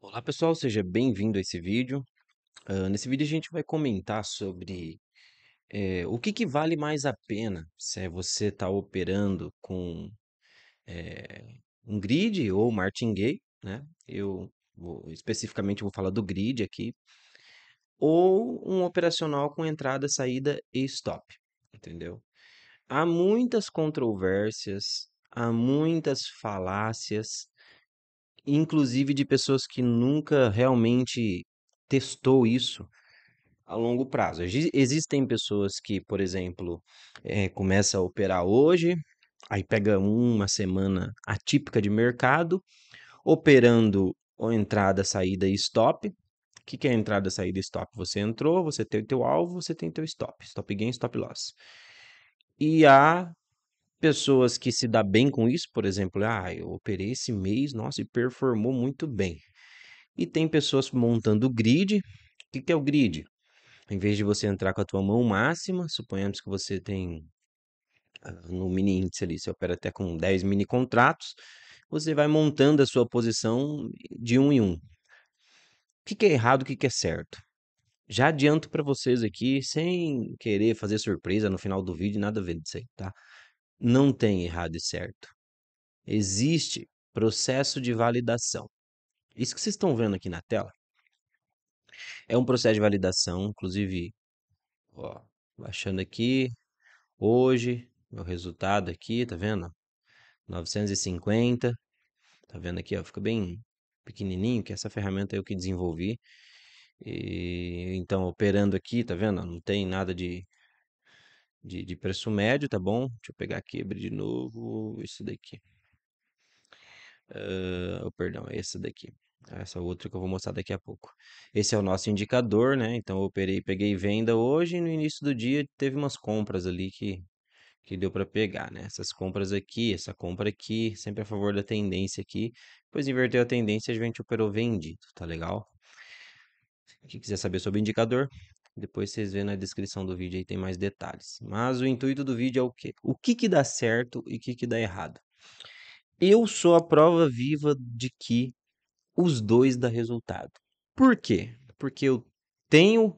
Olá pessoal, seja bem-vindo a esse vídeo. Nesse vídeo a gente vai comentar sobre o que vale mais a pena, se é você está operando com um grid ou martingale, né? Especificamente vou falar do grid aqui, ou um operacional com entrada, saída e stop, entendeu? Há muitas controvérsias, há muitas falácias, inclusive de pessoas que nunca realmente testou isso a longo prazo. Existem pessoas que, por exemplo, começa a operar hoje, aí pega uma semana atípica de mercado, operando entrada, saída e stop. O que é entrada, saída e stop? Você entrou, você tem o teu alvo, você tem o teu stop. Stop gain, stop loss. E há pessoas que se dá bem com isso, por exemplo, eu operei esse mês, nossa, e performou muito bem. E tem pessoas montando o grid. O que é o grid? Em vez de você entrar com a tua mão máxima, suponhamos que você tem no mini índice ali, você opera até com 10 mini contratos, você vai montando a sua posição de um em um. O que é errado, o que é certo? Já adianto para vocês aqui, sem querer fazer surpresa no final do vídeo, nada a ver disso aí, tá? Não tem errado e certo. Existe processo de validação. Isso que vocês estão vendo aqui na tela é um processo de validação, inclusive, ó, baixando aqui, hoje, meu resultado aqui, tá vendo? 950, tá vendo aqui, ó, fica bem pequenininho, que essa ferramenta eu que desenvolvi. E, então, operando aqui, tá vendo? Não tem nada de preço médio, tá bom? Deixa eu pegar aqui, abrir de novo isso daqui. Perdão, é essa daqui. Essa outra que eu vou mostrar daqui a pouco. Esse é o nosso indicador, né? Então eu operei, peguei venda hoje e no início do dia teve umas compras ali que deu para pegar, né? Essas compras aqui, essa compra aqui, sempre a favor da tendência aqui. Depois inverteu a tendência, a gente operou vendido, tá legal? Quem quiser saber sobre o indicador, depois vocês vêem na descrição do vídeo aí, tem mais detalhes. Mas o intuito do vídeo é o quê? O que dá certo e o que dá errado. Eu sou a prova viva de que os dois dá resultado. Por quê? Porque eu tenho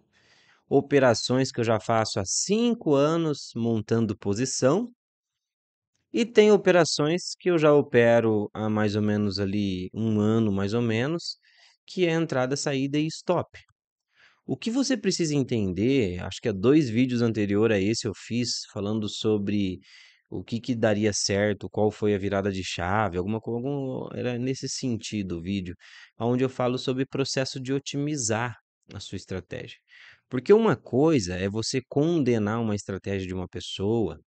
operações que eu já faço há 5 anos montando posição e tem operações que eu já opero há mais ou menos ali um ano, mais ou menos, que é entrada, saída e stop. O que você precisa entender, acho que há 2 vídeos anterior a esse eu fiz falando sobre o que daria certo, qual foi a virada de chave, era nesse sentido o vídeo, onde eu falo sobre o processo de otimizar a sua estratégia. Porque uma coisa é você condenar uma estratégia de uma pessoa,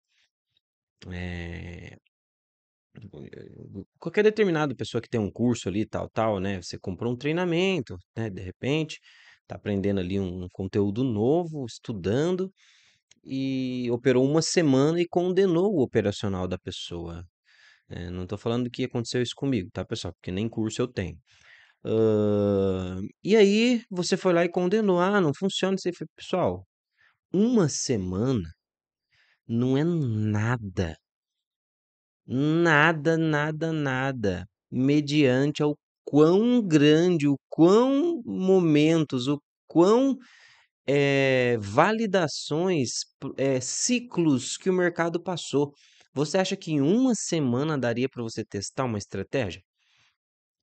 qualquer determinada pessoa que tem um curso ali, tal, né? Você comprou um treinamento, né? De repente tá aprendendo ali um conteúdo novo, estudando, e operou uma semana e condenou o operacional da pessoa. Não estou falando que aconteceu isso comigo, tá, pessoal? Porque nem curso eu tenho. E aí você foi lá e condenou, não funciona. Você foi, pessoal, uma semana não é nada. Nada, nada, nada. Mediante ao quão grande, o quão momentos, o quão validações, ciclos que o mercado passou. Você acha que em uma semana daria para você testar uma estratégia?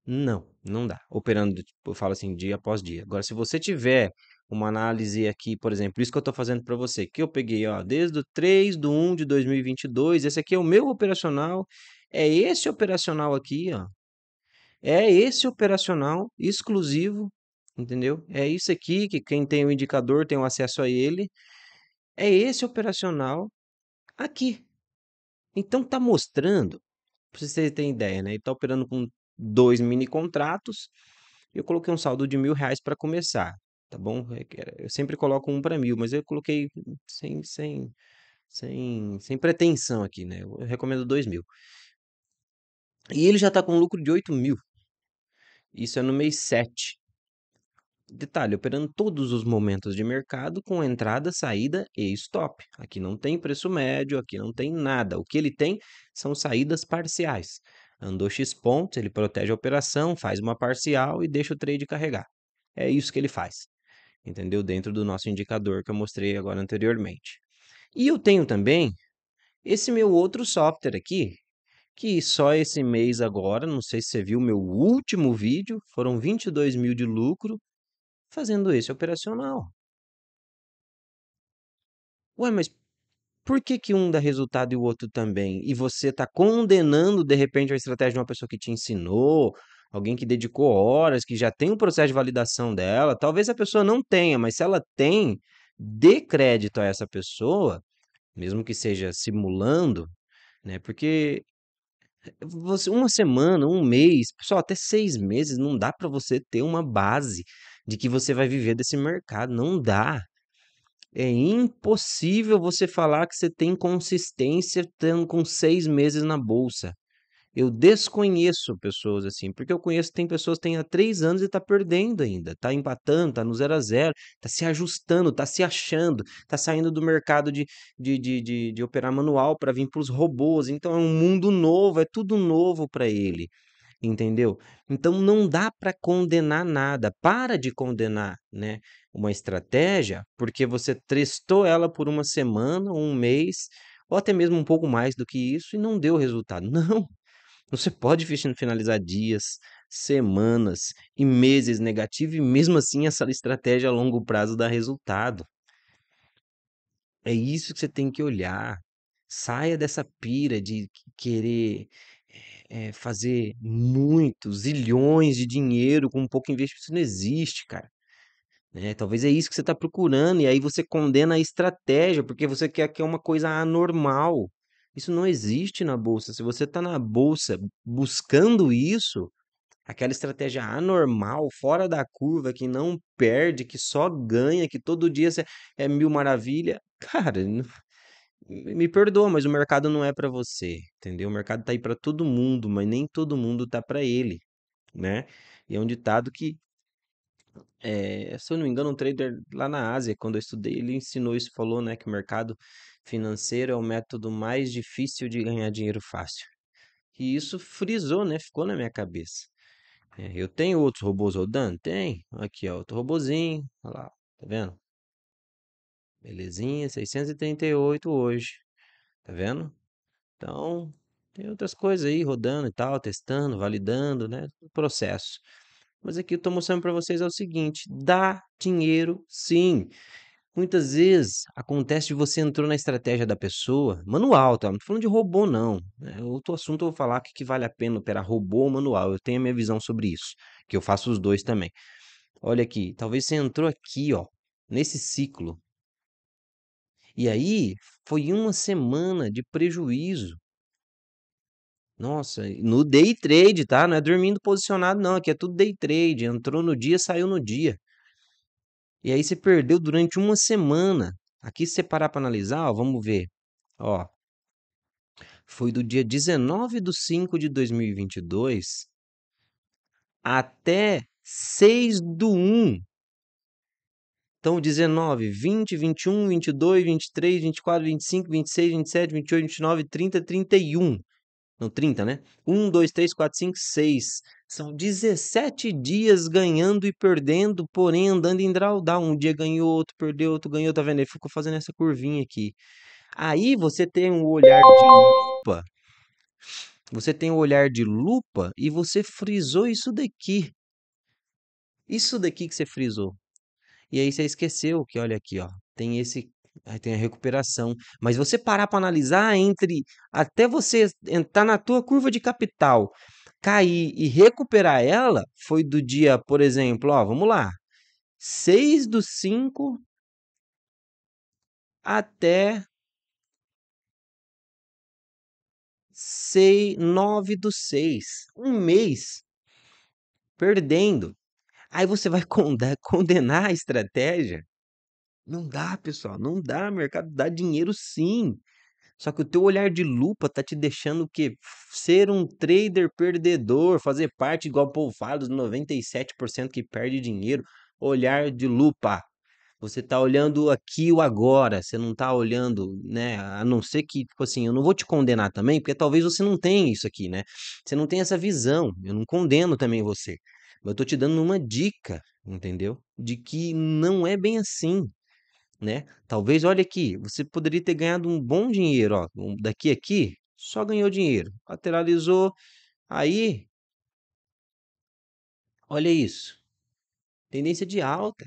Não, não dá. Operando, eu falo assim, dia após dia. Agora, se você tiver uma análise aqui, por exemplo, isso que eu estou fazendo para você, que eu peguei desde o 3/1/2022, esse aqui é o meu operacional, é esse operacional aqui, ó. É esse operacional exclusivo, entendeu? É isso aqui, que quem tem o indicador tem o acesso a ele. É esse operacional aqui. Então, tá mostrando, pra vocês terem ideia, né? Ele tá operando com 2 mini contratos. Eu coloquei um saldo de R$1.000 para começar, tá bom? Eu sempre coloco um para 1.000, mas eu coloquei sem pretensão aqui, né? Eu recomendo 2.000. E ele já tá com lucro de 8.000. Isso é no mês 7. Detalhe, operando todos os momentos de mercado com entrada, saída e stop. Aqui não tem preço médio, aqui não tem nada. O que ele tem são saídas parciais. Andou X pontos, ele protege a operação, faz uma parcial e deixa o trade carregar. É isso que ele faz, entendeu? Dentro do nosso indicador que eu mostrei agora anteriormente. E eu tenho também esse meu outro software aqui, que só esse mês agora, não sei se você viu meu último vídeo, foram 22 mil de lucro fazendo esse operacional. Ué, mas por que que um dá resultado e o outro também? E você está condenando, de repente, a estratégia de uma pessoa que te ensinou, alguém que dedicou horas, que já tem um processo de validação dela. Talvez a pessoa não tenha, mas se ela tem, dê crédito a essa pessoa, mesmo que seja simulando, né? Porque você, uma semana, um mês, pessoal, até 6 meses, não dá para você ter uma base de que você vai viver desse mercado, não dá. É impossível você falar que você tem consistência tendo com 6 meses na bolsa. Eu desconheço pessoas assim, porque eu conheço, tem pessoas que têm há 3 anos e está perdendo ainda, está empatando, está no 0 a 0, está se ajustando, está se achando, está saindo do mercado de operar manual para vir para os robôs. Então é um mundo novo, é tudo novo para ele, entendeu? Então não dá para condenar nada, para de condenar, né, uma estratégia, porque você testou ela por uma semana, um mês, ou até mesmo um pouco mais do que isso e não deu resultado. Não! Você pode finalizar dias, semanas e meses negativo e mesmo assim essa estratégia a longo prazo dá resultado. É isso que você tem que olhar. Saia dessa pira de querer fazer muitos zilhões de dinheiro com um pouco investimento. Isso não existe, cara. Né? Talvez é isso que você está procurando e aí você condena a estratégia porque você quer que é uma coisa anormal. Isso não existe na bolsa. Se você está na bolsa buscando isso, aquela estratégia anormal, fora da curva, que não perde, que só ganha, que todo dia é mil maravilha, cara, me perdoa, mas o mercado não é para você, entendeu? O mercado está aí para todo mundo, mas nem todo mundo está para ele, né? E é um ditado que, se eu não me engano, um trader lá na Ásia, quando eu estudei, ele ensinou isso, falou, né, que o mercado financeiro é o método mais difícil de ganhar dinheiro fácil. E isso frisou, né? Ficou na minha cabeça. Eu tenho outros robôs rodando? Tem. Aqui, ó, outro robôzinho. Olha lá, tá vendo? Belezinha, 638 hoje. Tá vendo? Então, tem outras coisas aí rodando e tal, testando, validando, né? O processo. Mas aqui eu tô mostrando para vocês é o seguinte. Dá dinheiro, sim. Muitas vezes acontece de você entrou na estratégia da pessoa, manual, tá? Não tô falando de robô, não. Outro assunto eu vou falar que vale a pena operar robô ou manual. Eu tenho a minha visão sobre isso, que eu faço os dois também. Olha aqui, talvez você entrou aqui, ó, nesse ciclo. E aí, foi uma semana de prejuízo. Nossa, no day trade, tá? Não é dormindo posicionado, não. Aqui é tudo day trade. Entrou no dia, saiu no dia. E aí você perdeu durante uma semana. Aqui se você parar para analisar, ó, vamos ver. Ó, foi do dia 19/5/2022 até 6/1. Então 19, 20, 21, 22, 23, 24, 25, 26, 27, 28, 29, 30, 31. Não, 30, né? 1, 2, 3, 4, 5, 6. São 17 dias ganhando e perdendo, porém andando em drawdown. Um dia ganhou, outro perdeu, outro ganhou, tá vendo? Ele ficou fazendo essa curvinha aqui. Aí você tem um olhar de lupa. Você tem um olhar de lupa e você frisou isso daqui. Isso daqui que você frisou. E aí você esqueceu que, olha aqui, ó, tem esse... Aí tem a recuperação, mas você parar para analisar entre até você entrar na tua curva de capital, cair e recuperar ela, foi do dia, por exemplo, ó, vamos lá, 6/5 até 9/6, um mês perdendo. Aí você vai condenar a estratégia? Não dá, pessoal, não dá. Mercado dá dinheiro, sim. Só que o teu olhar de lupa tá te deixando o quê? Ser um trader perdedor, fazer parte, igual o povo fala, dos 97% que perde dinheiro. Olhar de lupa. Você tá olhando aqui o agora, você não tá olhando, né? A não ser que, tipo assim, eu não vou te condenar também, porque talvez você não tenha isso aqui, né? Você não tem essa visão. Eu não condeno também você. Mas eu tô te dando uma dica, entendeu? De que não é bem assim, né? Talvez, olha aqui, você poderia ter ganhado um bom dinheiro, ó. Daqui a aqui, só ganhou dinheiro. Lateralizou. Aí, olha isso. Tendência de alta.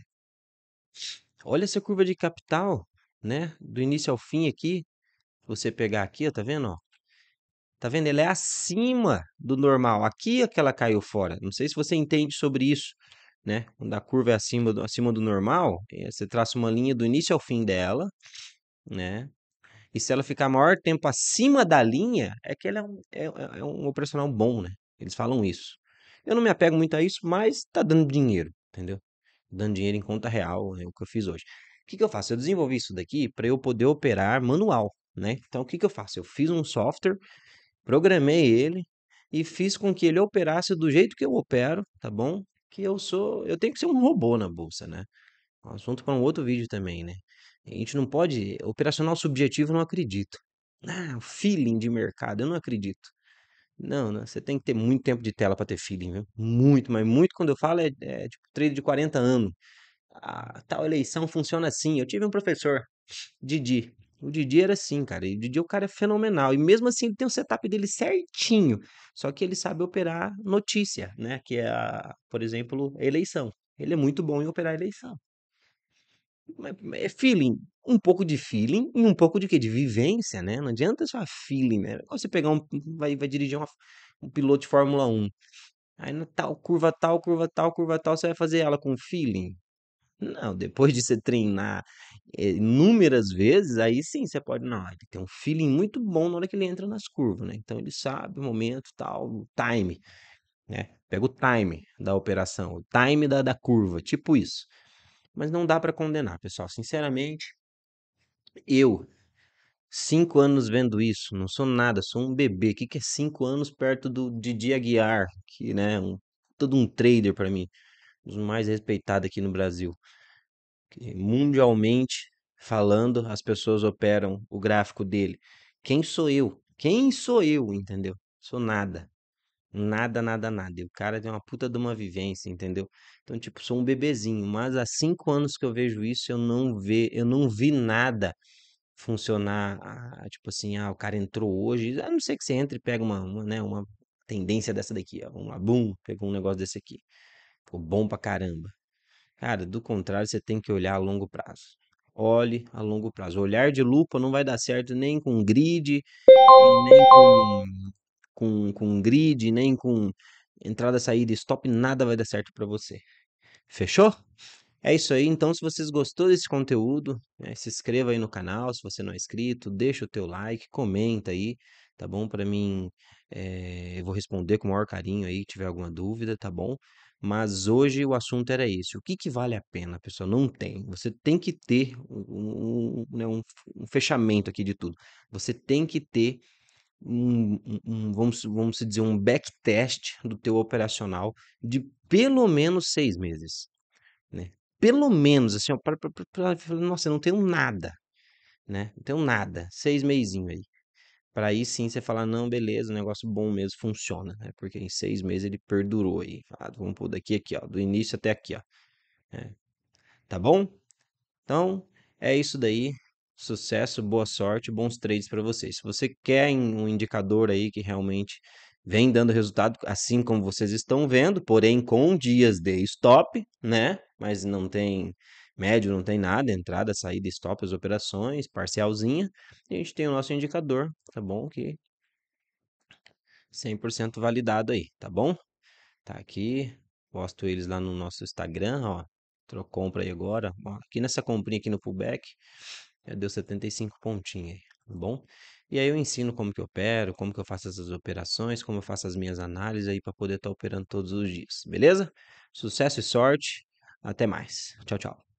Olha essa curva de capital, né? Do início ao fim aqui. Você pegar aqui, ó, tá vendo? Ó? Tá vendo? Ela é acima do normal. Aqui é que ela caiu fora. Não sei se você entende sobre isso, né? Quando a curva é acima do normal, você traça uma linha do início ao fim dela, né? E se ela ficar maior tempo acima da linha, é que ela é um operacional bom, né? Eles falam isso. Eu não me apego muito a isso, mas tá dando dinheiro, entendeu? Dando dinheiro em conta real, é o que eu fiz hoje. O que eu faço? Eu desenvolvi isso daqui para eu poder operar manual, né? Então, o que eu faço? Eu fiz um software, programei ele e fiz com que ele operasse do jeito que eu opero, tá bom? Que eu tenho que ser um robô na bolsa, né? Um assunto para um outro vídeo também, né? A gente não pode... Operacional subjetivo, eu não acredito. Ah, feeling de mercado, eu não acredito. Não, você tem que ter muito tempo de tela para ter feeling, viu? Muito, mas muito, quando eu falo, é tipo trade de 40 anos. A tal eleição funciona assim. Eu tive um professor, Didi. O Didi era assim, cara. E o Didi, o cara é fenomenal. E mesmo assim, ele tem o setup dele certinho. Só que ele sabe operar notícia, né? Que é, por exemplo, a eleição. Ele é muito bom em operar a eleição. É feeling. Um pouco de feeling e um pouco de quê? De vivência, né? Não adianta só feeling, né? Você pegar vai dirigir um piloto de Fórmula 1. Aí na tal, curva tal, curva tal, curva tal, você vai fazer ela com feeling? Não, depois de você treinar inúmeras vezes, aí sim você pode... Não, ele tem um feeling muito bom na hora que ele entra nas curvas, né? Então ele sabe o momento tal, o time, né? Pega o time da operação, o time da curva, tipo isso. Mas não dá para condenar, pessoal. Sinceramente, eu, 5 anos vendo isso, não sou nada, sou um bebê. O que é 5 anos perto do Didi Aguiar, que, né, todo um trader para mim, um dos mais respeitados aqui no Brasil. Que, mundialmente falando, as pessoas operam o gráfico dele. Quem sou eu? Quem sou eu, entendeu? Sou nada. Nada, nada, nada. E o cara tem uma puta de uma vivência, entendeu? Então, tipo, sou um bebezinho. Mas há 5 anos que eu vejo isso, eu não vi nada funcionar. Ah, tipo assim, ah, o cara entrou hoje. A não ser que você entre e pega uma tendência dessa daqui. Ó. Vamos lá, bum, pegou um negócio desse aqui. Ficou bom pra caramba. Cara, do contrário, você tem que olhar a longo prazo. Olhe a longo prazo. Olhar de lupa não vai dar certo nem com grid, nem com grid, nem com entrada, saída, stop, nada vai dar certo para você. Fechou? É isso aí. Então, se vocês gostou desse conteúdo, né, se inscreva aí no canal, se você não é inscrito, deixa o teu like, comenta aí, tá bom? Para mim, eu vou responder com o maior carinho aí, tiver alguma dúvida, tá bom? Mas hoje o assunto era esse. O que vale a pena, pessoal? Não tem. Você tem que ter um fechamento aqui de tudo. Você tem que ter vamos dizer, um backtest do teu operacional de pelo menos 6 meses, né? Pelo menos, assim, ó, nossa, eu não tenho nada, né? Não tenho nada, 6 mesinhos aí. Para aí sim você falar, não, beleza, um negócio bom mesmo, funciona, né? Porque em 6 meses ele perdurou aí. Ah, vamos pôr daqui, aqui, ó, do início até aqui, ó. É. Tá bom? Então, é isso daí. Sucesso, boa sorte, bons trades para vocês. Se você quer um indicador aí que realmente vem dando resultado, assim como vocês estão vendo, porém com dias de stop, né? Mas não tem médio, não tem nada, entrada, saída, stop, as operações, parcialzinha. E a gente tem o nosso indicador, tá bom? Que 100% validado aí, tá bom? Tá aqui, posto eles lá no nosso Instagram, ó. Compra aí agora, ó, aqui nessa comprinha aqui no pullback. Já deu 75 pontinhos aí, tá bom? E aí eu ensino como que eu opero, como que eu faço essas operações, como eu faço as minhas análises aí para poder estar operando todos os dias, beleza? Sucesso e sorte, até mais. Tchau, tchau.